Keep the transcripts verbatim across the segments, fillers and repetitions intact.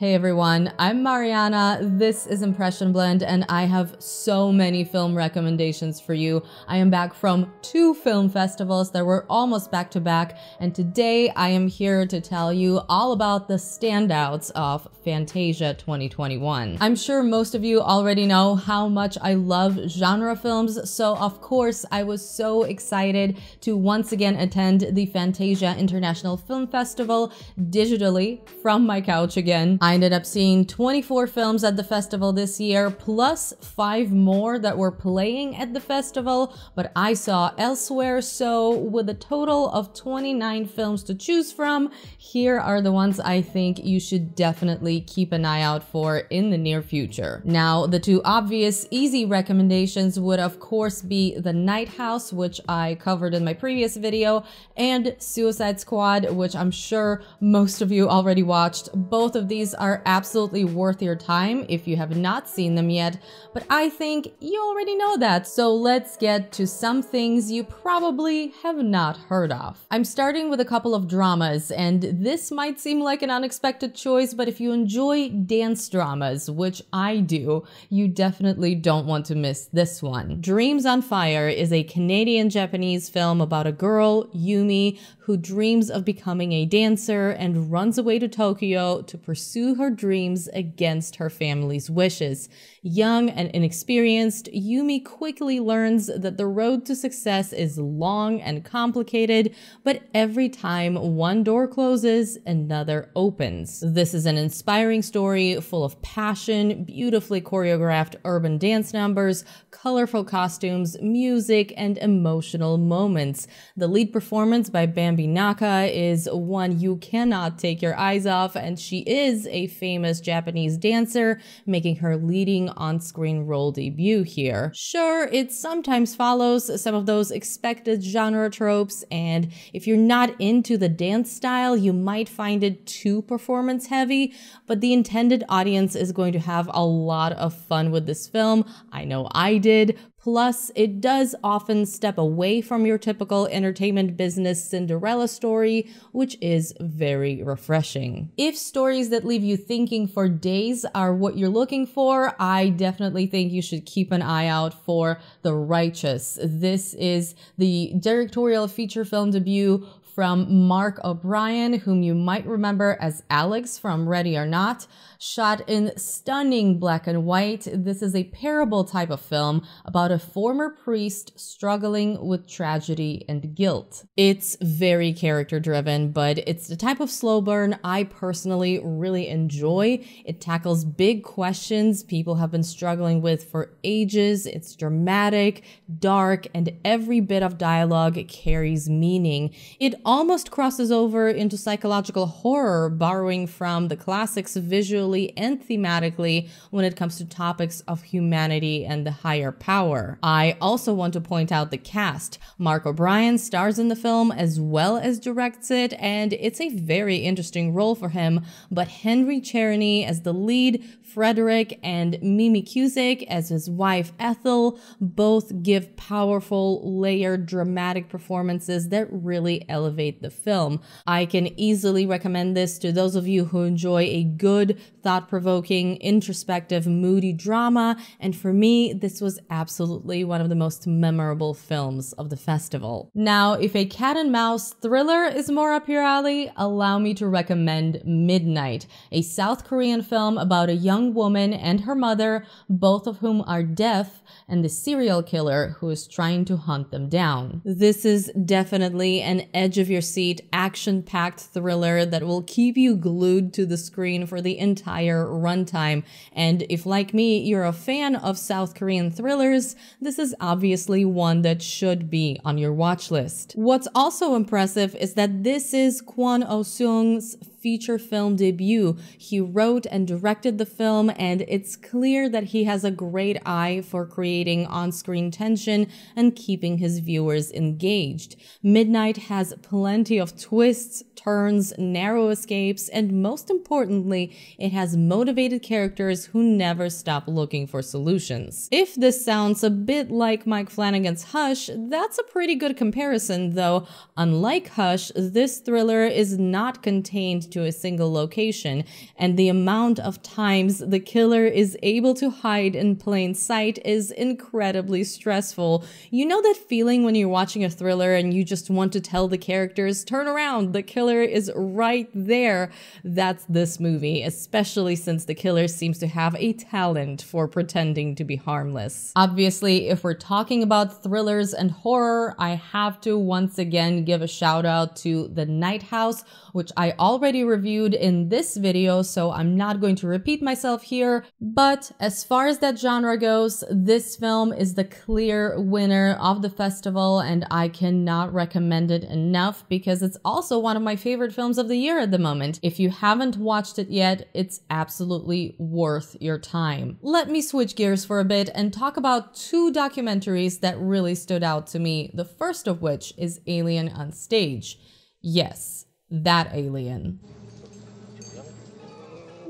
Hey everyone, I'm Mariana, this is Impression Blend, and I have so many film recommendations for you. I am back from two film festivals that were almost back to back, and today I am here to tell you all about the standouts of Fantasia twenty twenty-one. I'm sure most of you already know how much I love genre films, so of course I was so excited to once again attend the Fantasia International Film Festival digitally from my couch again. I ended up seeing twenty-four films at the festival this year, plus five more that were playing at the festival, but I saw elsewhere. So with a total of twenty-nine films to choose from, here are the ones I think you should definitely keep an eye out for in the near future. Now, the two obvious easy recommendations would of course be The Night House, which I covered in my previous video, and Suicide Squad, which I'm sure most of you already watched. Both of these are absolutely worth your time if you have not seen them yet, but I think you already know that, so let's get to some things you probably have not heard of. I'm starting with a couple of dramas, and this might seem like an unexpected choice, but if you enjoy dance dramas, which I do, you definitely don't want to miss this one. Dreams on Fire is a Canadian-Japanese film about a girl, Yumi, who dreams of becoming a dancer and runs away to Tokyo to pursue her dreams against her family's wishes. Young and inexperienced, Yumi quickly learns that the road to success is long and complicated, but every time one door closes, another opens. This is an inspiring story full of passion, beautifully choreographed urban dance numbers, colorful costumes, music, and emotional moments. The lead performance by Bambi Naka is one you cannot take your eyes off, and she is a famous Japanese dancer, making her leading on-screen role debut here. Sure, it sometimes follows some of those expected genre tropes, and if you're not into the dance style, you might find it too performance-heavy, but the intended audience is going to have a lot of fun with this film. I know I did. Plus, it does often step away from your typical entertainment business Cinderella story, which is very refreshing. If stories that leave you thinking for days are what you're looking for, I definitely think you should keep an eye out for The Righteous. This is the directorial feature film debut from Mark O'Brien, whom you might remember as Alex from Ready or Not. Shot in stunning black and white, this is a parable type of film about a former priest struggling with tragedy and guilt. It's very character driven, but it's the type of slow burn I personally really enjoy. It tackles big questions people have been struggling with for ages. It's dramatic, dark, and every bit of dialogue carries meaning. It almost crosses over into psychological horror, borrowing from the classics visually and thematically when it comes to topics of humanity and the higher power. I also want to point out the cast. Mark O'Brien stars in the film as well as directs it, and it's a very interesting role for him, but Henry Czerny as the lead, Frederick, and Mimi Cusick as his wife Ethel both give powerful, layered, dramatic performances that really elevate the film. I can easily recommend this to those of you who enjoy a good, thought-provoking, introspective, moody drama, and for me, this was absolutely one of the most memorable films of the festival. Now, if a cat and mouse thriller is more up your alley, allow me to recommend Midnight, a South Korean film about a young woman and her mother, both of whom are deaf, and the serial killer who is trying to hunt them down. This is definitely an edge-of-your-seat, action-packed thriller that will keep you glued to the screen for the entire runtime. And if, like me, you're a fan of South Korean thrillers, this is obviously one that should be on your watch list. What's also impressive is that this is Kwon Oh-seung's feature film debut. He wrote and directed the film, and it's clear that he has a great eye for creating on-screen tension and keeping his viewers engaged. Midnight has plenty of twists, turns, narrow escapes, and most importantly, it has motivated characters who never stop looking for solutions. If this sounds a bit like Mike Flanagan's Hush, that's a pretty good comparison, though. Unlike Hush, this thriller is not contained to a single location, and the amount of times the killer is able to hide in plain sight is incredibly stressful. You know that feeling when you're watching a thriller and you just want to tell the characters, turn around, the killer is right there? That's this movie, especially since the killer seems to have a talent for pretending to be harmless. Obviously, if we're talking about thrillers and horror, I have to once again give a shout out to The Night House, which I already reviewed in this video, so I'm not going to repeat myself here. But as far as that genre goes, this film is the clear winner of the festival, and I cannot recommend it enough because it's also one of my favorite films of the year at the moment. If you haven't watched it yet, it's absolutely worth your time. Let me switch gears for a bit and talk about two documentaries that really stood out to me, the first of which is Alien on Stage. Yes, that Alien.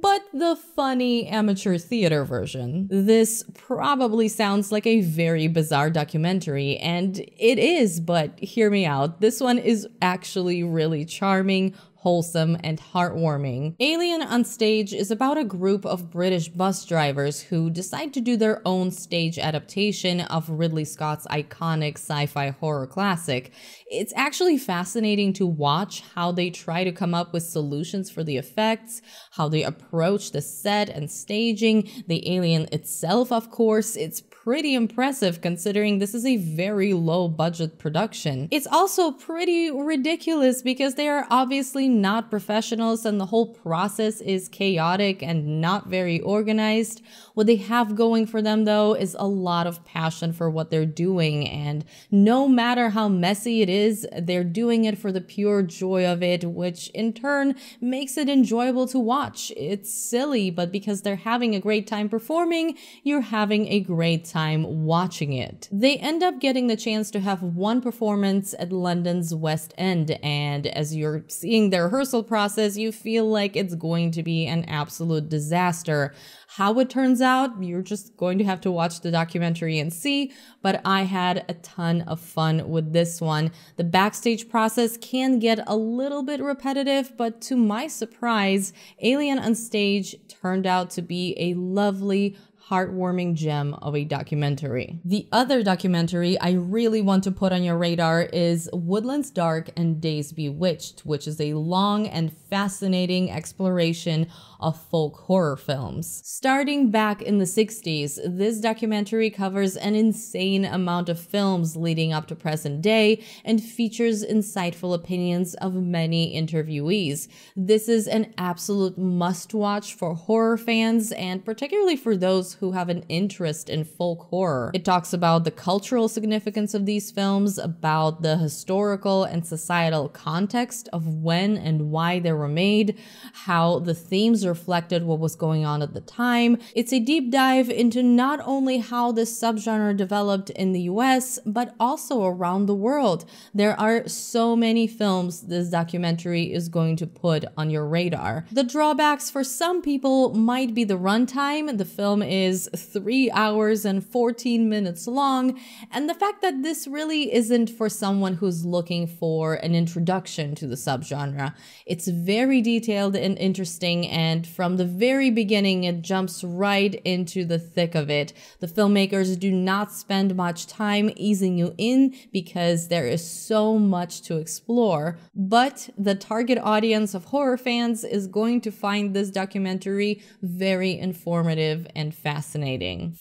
But the funny amateur theater version. This probably sounds like a very bizarre documentary, and it is, but hear me out. This one is actually really charming, wholesome, and heartwarming. Alien on Stage is about a group of British bus drivers who decide to do their own stage adaptation of Ridley Scott's iconic sci-fi horror classic. It's actually fascinating to watch how they try to come up with solutions for the effects, how they approach the set and staging, the alien itself, of course. It's pretty impressive considering this is a very low budget production. It's also pretty ridiculous because they are obviously not professionals and the whole process is chaotic and not very organized. What they have going for them though is a lot of passion for what they're doing, and no matter how messy it is, they're doing it for the pure joy of it, which in turn makes it enjoyable to watch. It's silly, but because they're having a great time performing, you're having a great time time watching it. They end up getting the chance to have one performance at London's West End, and as you're seeing the rehearsal process, you feel like it's going to be an absolute disaster. How it turns out, you're just going to have to watch the documentary and see, but I had a ton of fun with this one. The backstage process can get a little bit repetitive, but to my surprise, Alien on Stage turned out to be a lovely, heartwarming gem of a documentary. The other documentary I really want to put on your radar is Woodlands Dark and Days Bewitched, which is a long and fascinating exploration of folk horror films. Starting back in the sixties, this documentary covers an insane amount of films leading up to present day and features insightful opinions of many interviewees. This is an absolute must-watch for horror fans and particularly for those who have an interest in folk horror. It talks about the cultural significance of these films, about the historical and societal context of when and why they were made, how the themes reflected what was going on at the time. It's a deep dive into not only how this subgenre developed in the U S, but also around the world. There are so many films this documentary is going to put on your radar. The drawbacks for some people might be the runtime. The film is is three hours and fourteen minutes long, and the fact that this really isn't for someone who's looking for an introduction to the subgenre. It's very detailed and interesting, and from the very beginning it jumps right into the thick of it. The filmmakers do not spend much time easing you in because there is so much to explore, but the target audience of horror fans is going to find this documentary very informative and fascinating.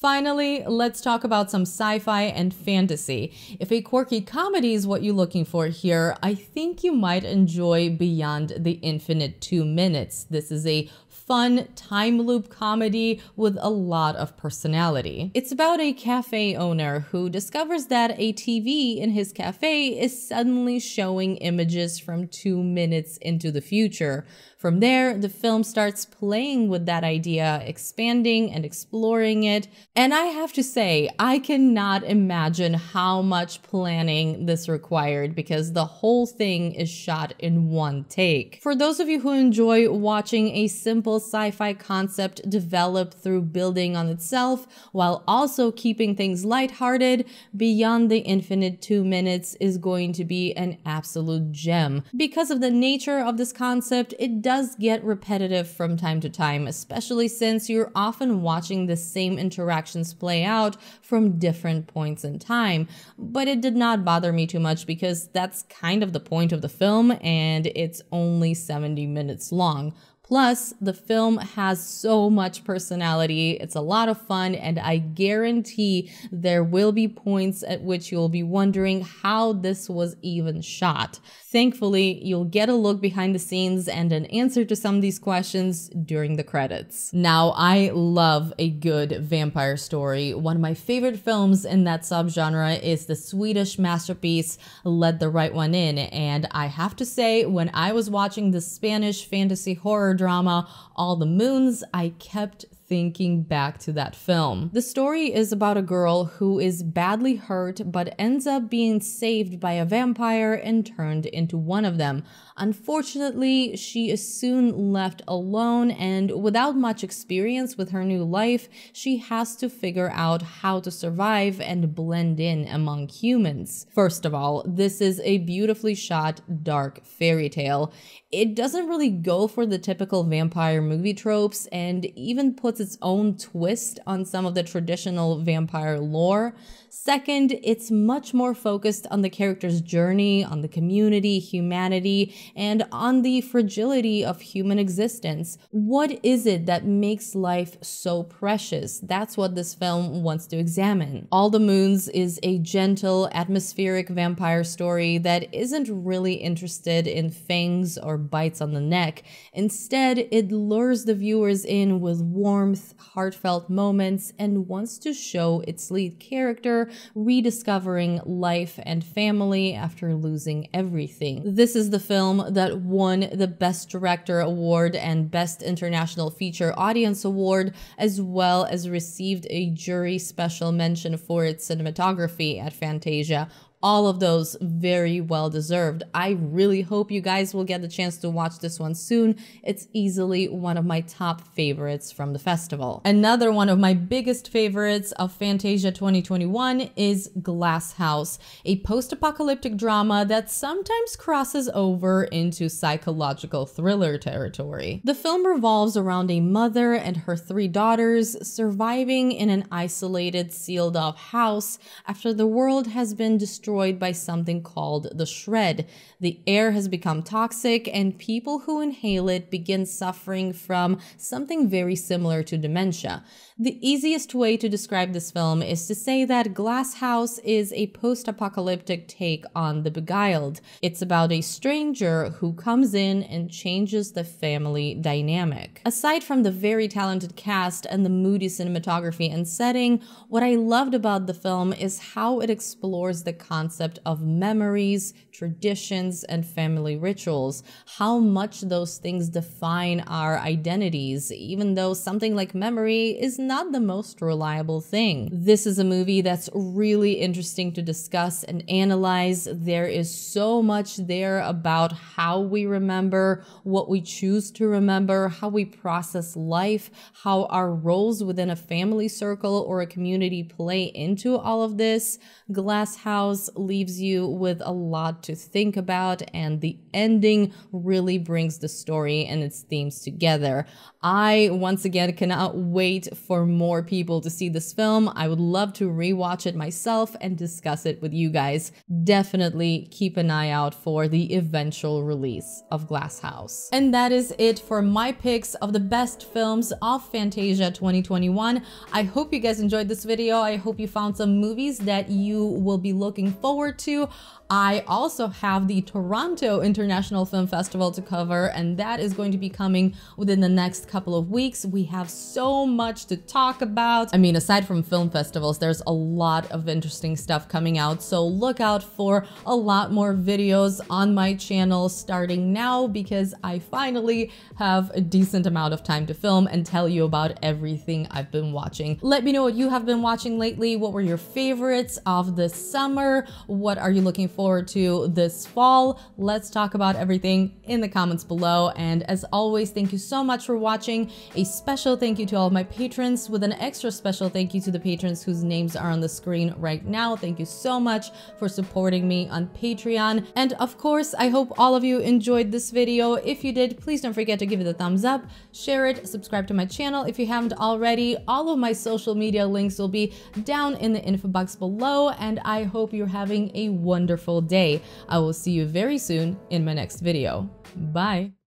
Finally, let's talk about some sci-fi and fantasy. If a quirky comedy is what you're looking for here, I think you might enjoy Beyond the Infinite Two Minutes. This is a fun time loop comedy with a lot of personality. It's about a cafe owner who discovers that a T V in his cafe is suddenly showing images from two minutes into the future. From there, the film starts playing with that idea, expanding and exploring it. And I have to say, I cannot imagine how much planning this required because the whole thing is shot in one take. For those of you who enjoy watching a simple sci-fi concept develop through building on itself while also keeping things lighthearted, Beyond the Infinite Two Minutes is going to be an absolute gem. Because of the nature of this concept, it does does get repetitive from time to time, especially since you're often watching the same interactions play out from different points in time. But it did not bother me too much because that's kind of the point of the film, and it's only seventy minutes long. Plus, the film has so much personality, it's a lot of fun, and I guarantee there will be points at which you'll be wondering how this was even shot. Thankfully, you'll get a look behind the scenes and an answer to some of these questions during the credits. Now, I love a good vampire story. One of my favorite films in that subgenre is the Swedish masterpiece Let the Right One In, and I have to say, when I was watching the Spanish fantasy horror drama All the Moons, I kept thinking back to that film. The story is about a girl who is badly hurt but ends up being saved by a vampire and turned into one of them. Unfortunately, she is soon left alone, and without much experience with her new life, she has to figure out how to survive and blend in among humans. First of all, this is a beautifully shot dark fairy tale. It doesn't really go for the typical vampire movie tropes and even puts its own twist on some of the traditional vampire lore. Second, it's much more focused on the character's journey, on the community, humanity, and on the fragility of human existence. What is it that makes life so precious? That's what this film wants to examine. All the Moons is a gentle, atmospheric vampire story that isn't really interested in fangs or bites on the neck. Instead, it lures the viewers in with warmth, heartfelt moments, and wants to show its lead character rediscovering life and family after losing everything. This is the film that won the Best Director Award and Best International Feature Audience Award, as well as received a jury special mention for its cinematography at Fantasia. All of those very well deserved. I really hope you guys will get the chance to watch this one soon. It's easily one of my top favorites from the festival. Another one of my biggest favorites of Fantasia twenty twenty-one is Glasshouse, a post-apocalyptic drama that sometimes crosses over into psychological thriller territory. The film revolves around a mother and her three daughters surviving in an isolated, sealed-off house after the world has been destroyed by something called the Shred. The air has become toxic, and people who inhale it begin suffering from something very similar to dementia. The easiest way to describe this film is to say that Glasshouse is a post-apocalyptic take on The Beguiled. It's about a stranger who comes in and changes the family dynamic. Aside from the very talented cast and the moody cinematography and setting, what I loved about the film is how it explores the concept concept of memories, traditions, and family rituals, how much those things define our identities, even though something like memory is not the most reliable thing. This is a movie that's really interesting to discuss and analyze. There is so much there about how we remember, what we choose to remember, how we process life, how our roles within a family circle or a community play into all of this. Glasshouse leaves you with a lot to think about, and the ending really brings the story and its themes together. I, once again, cannot wait for more people to see this film. I would love to rewatch it myself and discuss it with you guys. Definitely keep an eye out for the eventual release of Glasshouse. And that is it for my picks of the best films of Fantasia twenty twenty-one. I hope you guys enjoyed this video. I hope you found some movies that you will be looking forward to. I also have the Toronto International Film Festival to cover, and that is going to be coming within the next couple of weeks. We have so much to talk about. I mean, aside from film festivals, there's a lot of interesting stuff coming out, so look out for a lot more videos on my channel starting now, because I finally have a decent amount of time to film and tell you about everything I've been watching. Let me know what you have been watching lately. What were your favorites of the summer? year? What are you looking forward to this fall? Let's talk about everything in the comments below. And as always, thank you so much for watching. A special thank you to all of my patrons, with an extra special thank you to the patrons whose names are on the screen right now. Thank you so much for supporting me on Patreon. And of course, I hope all of you enjoyed this video. If you did, please don't forget to give it a thumbs up, share it, subscribe to my channel if you haven't already. All of my social media links will be down in the info box below, and I hope you're having a wonderful day. I will see you very soon in my next video. Bye.